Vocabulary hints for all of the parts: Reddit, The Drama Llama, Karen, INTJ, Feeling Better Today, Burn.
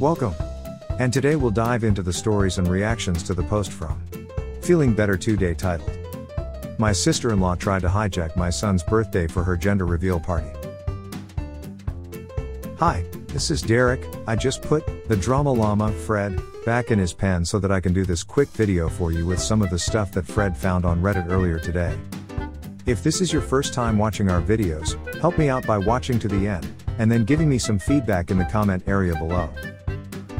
Welcome. And today we'll dive into the stories and reactions to the post from Feeling Better Today titled, "My sister-in-law tried to hijack my son's birthday for her gender reveal party." Hi, this is Derek. I just put The Drama Llama Fred back in his pen so that I can do this quick video for you with some of the stuff that Fred found on Reddit earlier today. If this is your first time watching our videos, help me out by watching to the end, and then giving me some feedback in the comment area below.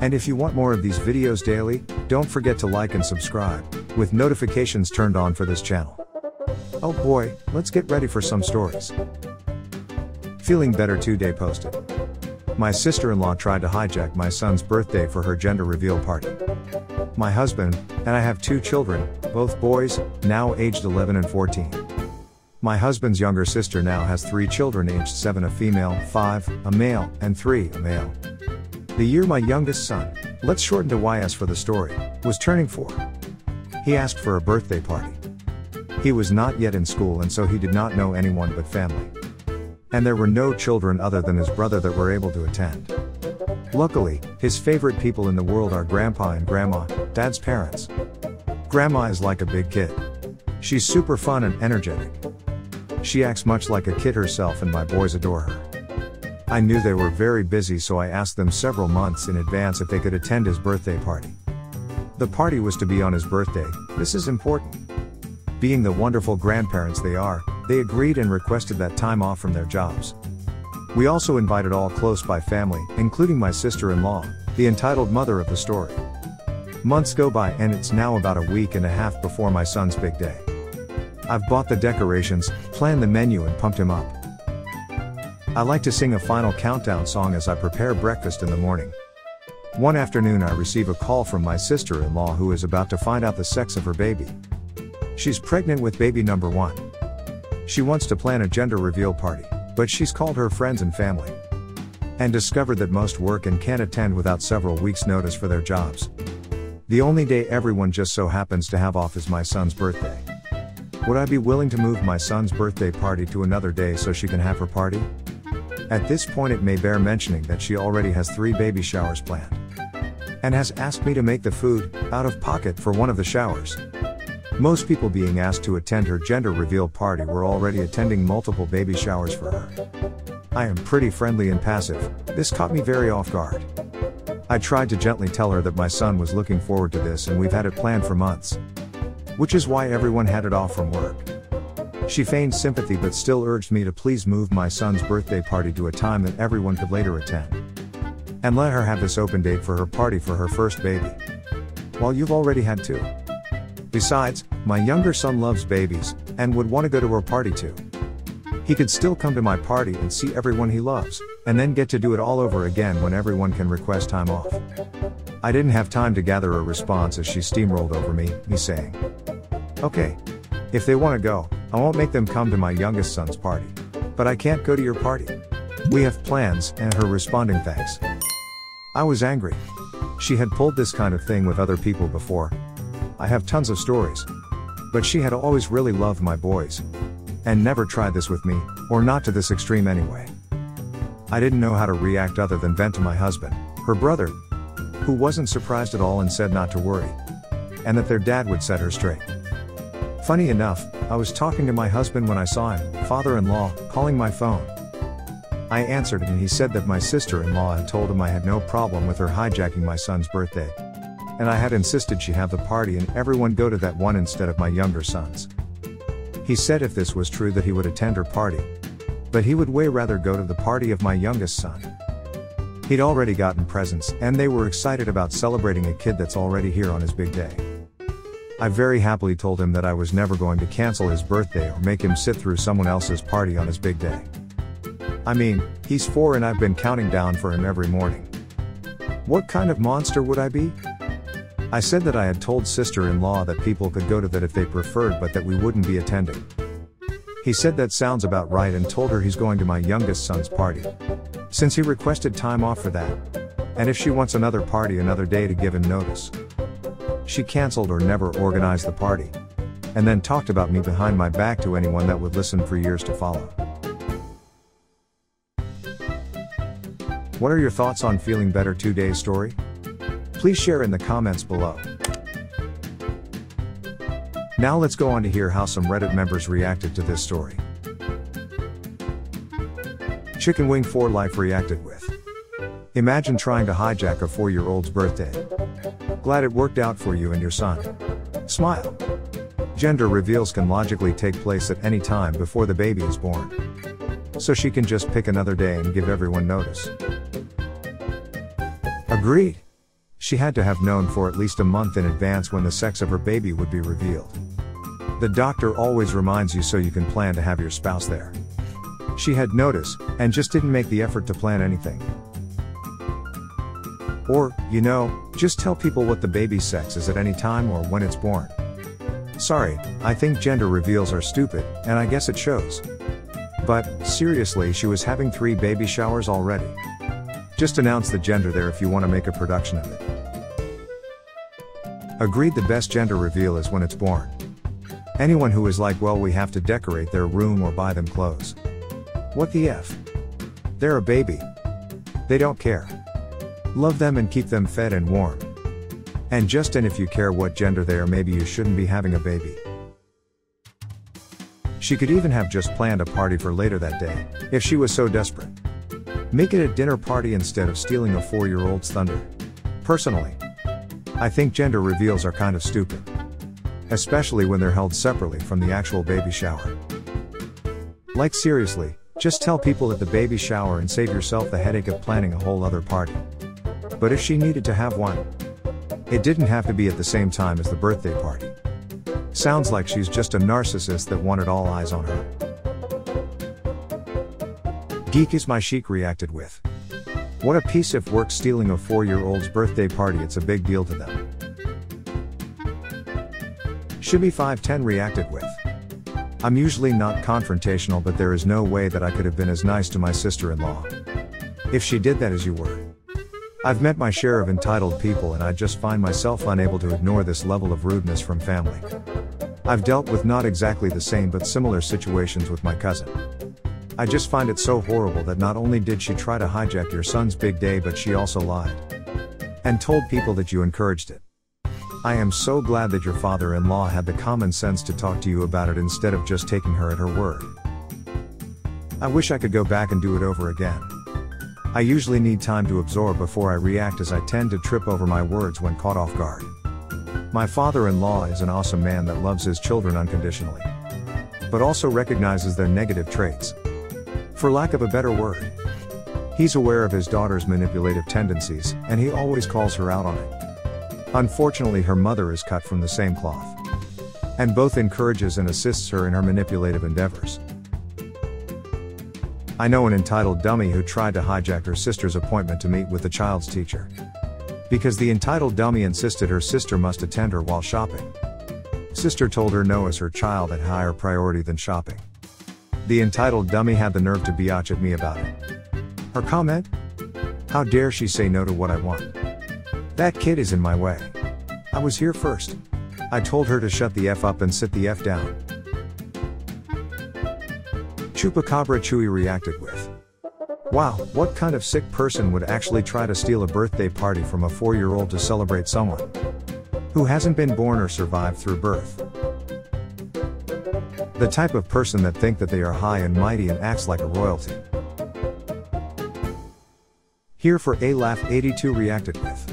And if you want more of these videos daily, don't forget to like and subscribe, with notifications turned on for this channel. Oh boy, let's get ready for some stories. Feeling Better Today posted, "My sister-in-law tried to hijack my son's birthday for her gender reveal party. My husband and I have two children, both boys, now aged 11 and 14. My husband's younger sister now has three children aged 7, a female, 5, a male, and 3, a male. The year my youngest son, let's shorten to YS for the story, was turning 4. He asked for a birthday party. He was not yet in school and so he did not know anyone but family. And there were no children other than his brother that were able to attend. Luckily, his favorite people in the world are grandpa and grandma, dad's parents. Grandma is like a big kid. She's super fun and energetic. She acts much like a kid herself and my boys adore her. I knew they were very busy so I asked them several months in advance if they could attend his birthday party. The party was to be on his birthday, this is important. Being the wonderful grandparents they are, they agreed and requested that time off from their jobs. We also invited all close by family, including my sister-in-law, the entitled mother of the story. Months go by and it's now about a week and a half before my son's big day. I've bought the decorations, planned the menu and pumped him up. I like to sing a final countdown song as I prepare breakfast in the morning. One afternoon I receive a call from my sister-in-law who is about to find out the sex of her baby. She's pregnant with baby number 1. She wants to plan a gender reveal party, but she's called her friends and family and discovered that most work and can't attend without several weeks' notice for their jobs. The only day everyone just so happens to have off is my son's birthday. Would I be willing to move my son's birthday party to another day so she can have her party? At this point it may bear mentioning that she already has 3 baby showers planned and has asked me to make the food out of pocket for one of the showers. Most people being asked to attend her gender reveal party were already attending multiple baby showers for her. I am pretty friendly and passive, this caught me very off guard. I tried to gently tell her that my son was looking forward to this and we've had it planned for months, which is why everyone had it off from work. She feigned sympathy but still urged me to please move my son's birthday party to a time that everyone could later attend and let her have this open date for her party for her first baby. While you've already had 2. Besides, my younger son loves babies, and would want to go to her party too. He could still come to my party and see everyone he loves, and then get to do it all over again when everyone can request time off. I didn't have time to gather a response as she steamrolled over me saying, "Okay, if they want to go, I won't make them come to my youngest son's party. But I can't go to your party. We have plans," and her responding thanks. I was angry. She had pulled this kind of thing with other people before. I have tons of stories. But she had always really loved my boys and never tried this with me, or not to this extreme anyway. I didn't know how to react other than vent to my husband, her brother, who wasn't surprised at all and said not to worry, and that their dad would set her straight. Funny enough, I was talking to my husband when I saw him, father-in-law, calling my phone. I answered and he said that my sister-in-law had told him I had no problem with her hijacking my son's birthday, and I had insisted she have the party and everyone go to that one instead of my younger son's. He said if this was true that he would attend her party, but he would way rather go to the party of my youngest son. He'd already gotten presents and they were excited about celebrating a kid that's already here on his big day. I very happily told him that I was never going to cancel his birthday or make him sit through someone else's party on his big day. I mean, he's 4 and I've been counting down for him every morning. What kind of monster would I be? I said that I had told sister-in-law that people could go to that if they preferred but that we wouldn't be attending. He said that sounds about right and told her he's going to my youngest son's party, since he requested time off for that, and if she wants another party another day to give him notice. She cancelled or never organized the party, and then talked about me behind my back to anyone that would listen for years to follow. What are your thoughts on Feeling Better Today's story? Please share in the comments below. Now let's go on to hear how some Reddit members reacted to this story. Chicken Wing for Life reacted with, "Imagine trying to hijack a 4-year-old's birthday. Glad it worked out for you and your son. Smile." Gender reveals can logically take place at any time before the baby is born, so she can just pick another day and give everyone notice. Agreed. She had to have known for at least a month in advance when the sex of her baby would be revealed. The doctor always reminds you so you can plan to have your spouse there. She had notice, and just didn't make the effort to plan anything. Or, you know, just tell people what the baby's sex is at any time or when it's born. Sorry, I think gender reveals are stupid, and I guess it shows. But, seriously, she was having 3 baby showers already. Just announce the gender there if you want to make a production of it. Agreed, the best gender reveal is when it's born. Anyone who is like, well, we have to decorate their room or buy them clothes. What the F? They're a baby. They don't care. Love them and keep them fed and warm. And just and if you care what gender they are, maybe you shouldn't be having a baby. She could even have just planned a party for later that day, if she was so desperate. Make it a dinner party instead of stealing a 4-year-old's thunder. Personally, I think gender reveals are kind of stupid. Especially when they're held separately from the actual baby shower. Like seriously, just tell people at the baby shower and save yourself the headache of planning a whole other party. But if she needed to have one, it didn't have to be at the same time as the birthday party. Sounds like she's just a narcissist that wanted all eyes on her. Geek Is My Chic reacted with, "What a piece of work stealing a 4-year-old's birthday party, it's a big deal to them." Shibby510 reacted with, "I'm usually not confrontational, but there is no way that I could have been as nice to my sister-in-law. If she did that as you were. I've met my share of entitled people and I just find myself unable to ignore this level of rudeness from family. I've dealt with not exactly the same but similar situations with my cousin. I just find it so horrible that not only did she try to hijack your son's big day, but she also lied. And told people that you encouraged it. I am so glad that your father-in-law had the common sense to talk to you about it instead of just taking her at her word. I wish I could go back and do it over again. I usually need time to absorb before I react, as I tend to trip over my words when caught off guard. My father-in-law is an awesome man that loves his children unconditionally, but also recognizes their negative traits. For lack of a better word, he's aware of his daughter's manipulative tendencies, and he always calls her out on it. Unfortunately, her mother is cut from the same cloth, and both encourages and assists her in her manipulative endeavors. I know an entitled dummy who tried to hijack her sister's appointment to meet with the child's teacher. Because the entitled dummy insisted her sister must attend her while shopping. Sister told her no, as her child had higher priority than shopping. The entitled dummy had the nerve to biatch at me about it. Her comment? How dare she say no to what I want? That kid is in my way. I was here first. I told her to shut the F up and sit the F down." Chupacabra Chewy reacted with, "Wow, what kind of sick person would actually try to steal a birthday party from a 4-year-old to celebrate someone who hasn't been born or survived through birth? The type of person that think that they are high and mighty and acts like a royalty." Here for a Laugh 82 reacted with,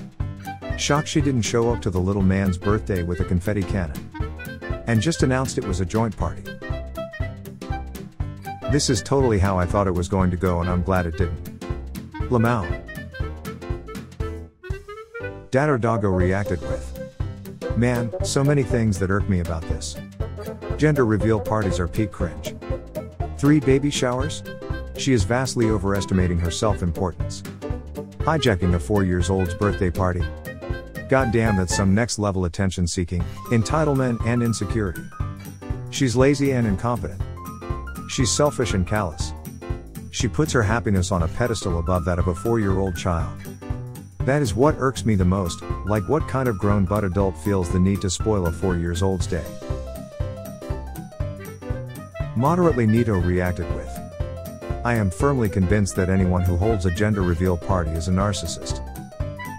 "Shocked she didn't show up to the little man's birthday with a confetti cannon. And just announced it was a joint party. This is totally how I thought it was going to go, and I'm glad it didn't. Lamau." Datter Doggo reacted with, "Man, so many things that irk me about this. Gender reveal parties are peak cringe. 3 baby showers? She is vastly overestimating her self-importance. Hijacking a 4-year-old's birthday party? Goddamn, that's some next-level attention-seeking, entitlement and insecurity. She's lazy and incompetent. She's selfish and callous. She puts her happiness on a pedestal above that of a 4-year-old child. That is what irks me the most, like what kind of grown but adult feels the need to spoil a 4-year-old's day?" Moderately Neato reacted with, I am firmly convinced that anyone who holds a gender reveal party is a narcissist.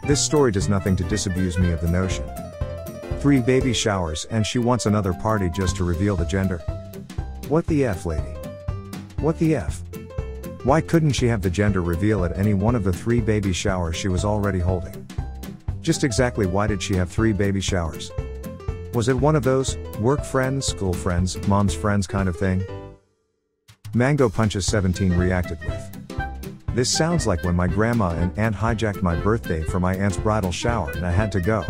This story does nothing to disabuse me of the notion. 3 baby showers and she wants another party just to reveal the gender. What the F, lady? What the F? Why couldn't she have the gender reveal at any one of the 3 baby showers she was already holding? Just exactly why did she have 3 baby showers? Was it one of those, work friends, school friends, mom's friends kind of thing? Mango Punches 17 reacted with, "This sounds like when my grandma and aunt hijacked my birthday for my aunt's bridal shower and I had to go.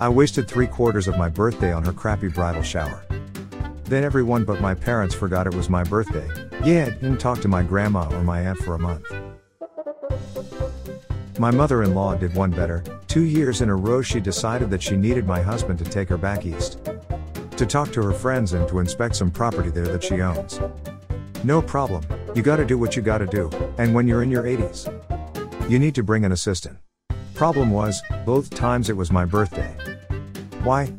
I wasted 3/4 of my birthday on her crappy bridal shower. Then everyone but my parents forgot it was my birthday. Yeah, I didn't talk to my grandma or my aunt for a month." My mother-in-law did one better. 2 years in a row she decided that she needed my husband to take her back east, to talk to her friends and to inspect some property there that she owns. No problem, you gotta do what you gotta do, and when you're in your 80s, you need to bring an assistant. Problem was, both times it was my birthday. Why?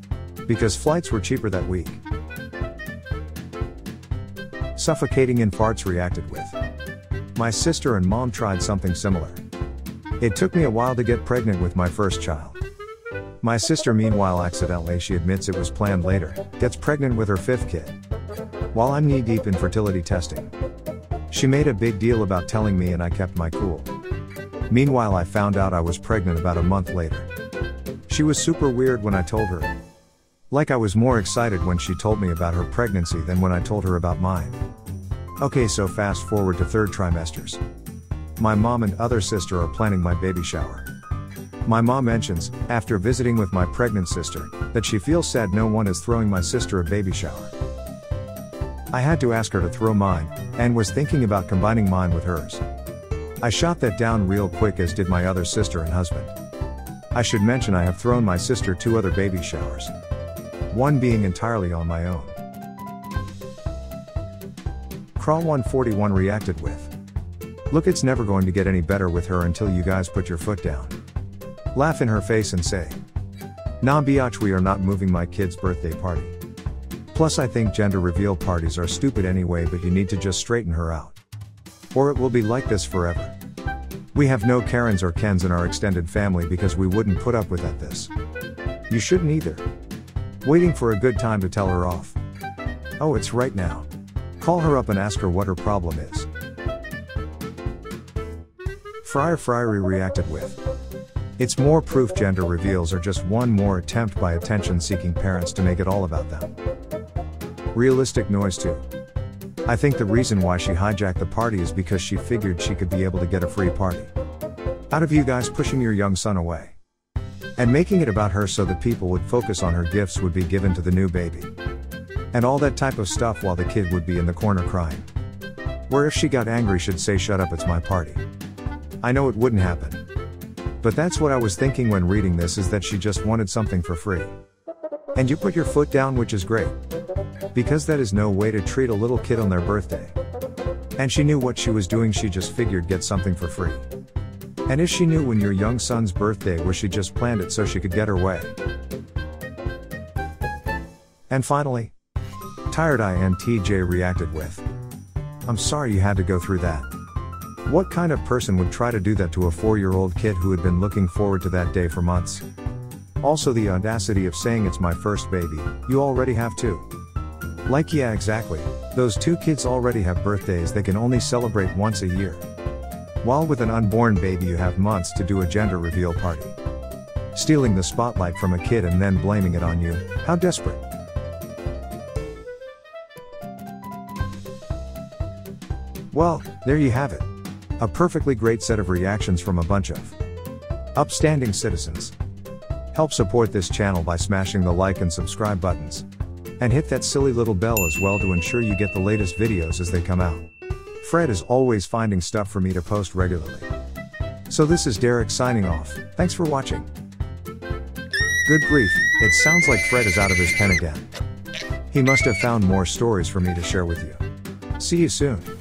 Because flights were cheaper that week. Suffocating in Farts reacted with, "My sister and mom tried something similar. It took me a while to get pregnant with my first child. My sister, meanwhile, accidentally, she admits it was planned later, gets pregnant with her 5th kid. While I'm knee-deep in fertility testing. She made a big deal about telling me and I kept my cool. Meanwhile, I found out I was pregnant about a month later. She was super weird when I told her. Like I was more excited when she told me about her pregnancy than when I told her about mine. Okay, so fast forward to 3rd trimesters. My mom and other sister are planning my baby shower. My mom mentions, after visiting with my pregnant sister, that she feels sad no one is throwing my sister a baby shower. I had to ask her to throw mine, and was thinking about combining mine with hers. I shot that down real quick, as did my other sister and husband. I should mention I have thrown my sister 2 other baby showers. One being entirely on my own." Craw141 reacted with, "Look, it's never going to get any better with her until you guys put your foot down. Laugh in her face and say, nah biatch, we are not moving my kid's birthday party. Plus I think gender reveal parties are stupid anyway, but you need to just straighten her out. Or it will be like this forever. We have no Karens or Kens in our extended family because we wouldn't put up with that this. You shouldn't either. Waiting for a good time to tell her off. Oh, it's right now. Call her up and ask her what her problem is." Friar Friary reacted with, "It's more proof gender reveals are just one more attempt by attention-seeking parents to make it all about them. Realistic noise too. I think the reason why she hijacked the party is because she figured she could be able to get a free party out of you guys pushing your young son away. And making it about her so that people would focus on her, gifts would be given to the new baby. And all that type of stuff, while the kid would be in the corner crying. Where if she got angry she'd say, shut up, it's my party. I know it wouldn't happen. But that's what I was thinking when reading this, is that she just wanted something for free. And you put your foot down, which is great. Because that is no way to treat a little kid on their birthday. And she knew what she was doing, she just figured get something for free. And if she knew when your young son's birthday was, she just planned it so she could get her way." And finally, Tired INTJ reacted with, "I'm sorry you had to go through that. What kind of person would try to do that to a 4-year-old kid who had been looking forward to that day for months? Also the audacity of saying it's my first baby, you already have 2. Like yeah, exactly, those 2 kids already have birthdays they can only celebrate once a year. While with an unborn baby you have months to do a gender reveal party. Stealing the spotlight from a kid and then blaming it on you, how desperate." Well, there you have it. A perfectly great set of reactions from a bunch of upstanding citizens. Help support this channel by smashing the like and subscribe buttons. And hit that silly little bell as well to ensure you get the latest videos as they come out. Fred is always finding stuff for me to post regularly. So this is Derek signing off, thanks for watching. Good grief, it sounds like Fred is out of his pen again. He must have found more stories for me to share with you. See you soon.